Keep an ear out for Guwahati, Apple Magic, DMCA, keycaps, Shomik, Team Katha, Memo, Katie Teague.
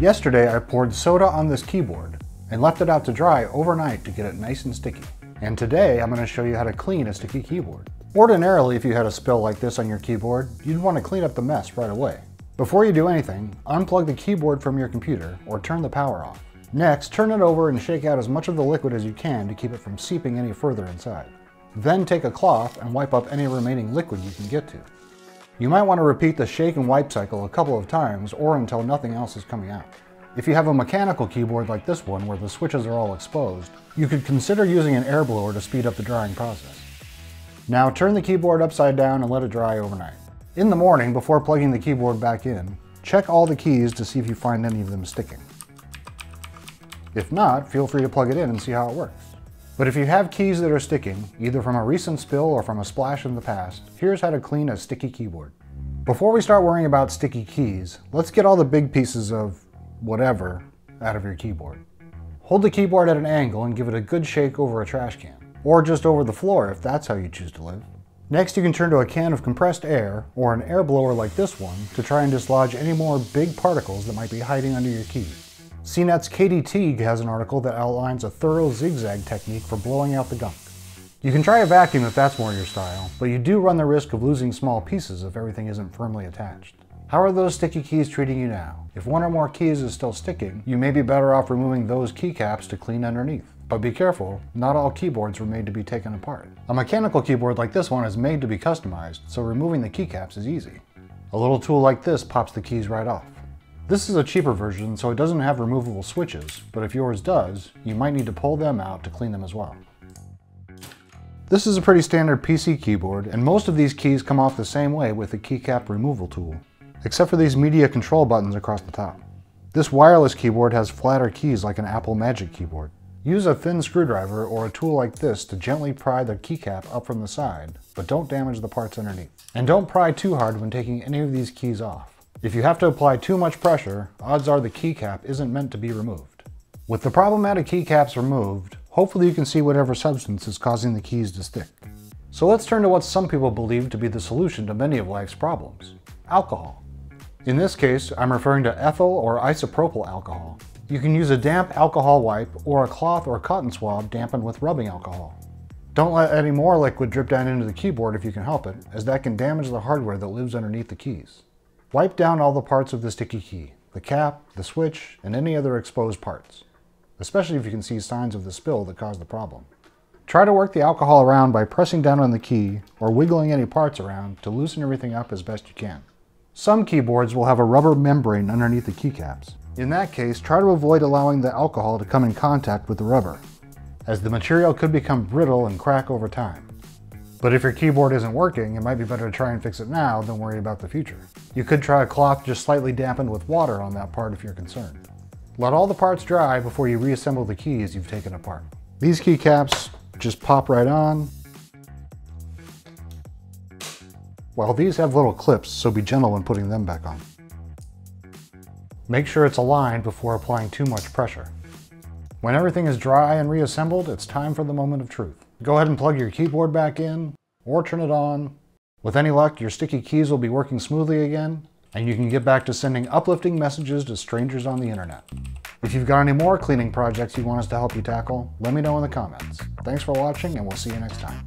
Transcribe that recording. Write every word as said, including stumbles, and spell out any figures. Yesterday I poured soda on this keyboard and left it out to dry overnight to get it nice and sticky. And today I'm going to show you how to clean a sticky keyboard. Ordinarily, if you had a spill like this on your keyboard, you'd want to clean up the mess right away. Before you do anything, unplug the keyboard from your computer or turn the power off. Next, turn it over and shake out as much of the liquid as you can to keep it from seeping any further inside. Then take a cloth and wipe up any remaining liquid you can get to. You might want to repeat the shake and wipe cycle a couple of times or until nothing else is coming out. If you have a mechanical keyboard like this one where the switches are all exposed, you could consider using an air blower to speed up the drying process. Now turn the keyboard upside down and let it dry overnight. In the morning, before plugging the keyboard back in, check all the keys to see if you find any of them sticking. If not, feel free to plug it in and see how it works. But if you have keys that are sticking, either from a recent spill or from a splash in the past, here's how to clean a sticky keyboard. Before we start worrying about sticky keys, let's get all the big pieces of whatever out of your keyboard. Hold the keyboard at an angle and give it a good shake over a trash can, or just over the floor if that's how you choose to live. Next, you can turn to a can of compressed air or an air blower like this one to try and dislodge any more big particles that might be hiding under your keys. C net's Katie Teague has an article that outlines a thorough zigzag technique for blowing out the gunk. You can try a vacuum if that's more your style, but you do run the risk of losing small pieces if everything isn't firmly attached. How are those sticky keys treating you now? If one or more keys is still sticking, you may be better off removing those keycaps to clean underneath. But be careful, not all keyboards were made to be taken apart. A mechanical keyboard like this one is made to be customized, so removing the keycaps is easy. A little tool like this pops the keys right off. This is a cheaper version, so it doesn't have removable switches, but if yours does, you might need to pull them out to clean them as well. This is a pretty standard P C keyboard, and most of these keys come off the same way with the keycap removal tool, except for these media control buttons across the top. This wireless keyboard has flatter keys like an Apple Magic keyboard. Use a thin screwdriver or a tool like this to gently pry the keycap up from the side, but don't damage the parts underneath. And don't pry too hard when taking any of these keys off. If you have to apply too much pressure, odds are the keycap isn't meant to be removed. With the problematic keycaps removed, hopefully you can see whatever substance is causing the keys to stick. So let's turn to what some people believe to be the solution to many of life's problems: alcohol. In this case, I'm referring to ethyl or isopropyl alcohol. You can use a damp alcohol wipe or a cloth or cotton swab dampened with rubbing alcohol. Don't let any more liquid drip down into the keyboard if you can help it, as that can damage the hardware that lives underneath the keys. Wipe down all the parts of the sticky key, the cap, the switch, and any other exposed parts, especially if you can see signs of the spill that caused the problem. Try to work the alcohol around by pressing down on the key or wiggling any parts around to loosen everything up as best you can. Some keyboards will have a rubber membrane underneath the keycaps. In that case, try to avoid allowing the alcohol to come in contact with the rubber, as the material could become brittle and crack over time. But if your keyboard isn't working, it might be better to try and fix it now than worry about the future. You could try a cloth just slightly dampened with water on that part if you're concerned. Let all the parts dry before you reassemble the keys you've taken apart. These keycaps just pop right on, while these have little clips, so be gentle when putting them back on. Make sure it's aligned before applying too much pressure. When everything is dry and reassembled, it's time for the moment of truth. Go ahead and plug your keyboard back in, or turn it on. With any luck, your sticky keys will be working smoothly again, and you can get back to sending uplifting messages to strangers on the internet. If you've got any more cleaning projects you want us to help you tackle, let me know in the comments. Thanks for watching, and we'll see you next time.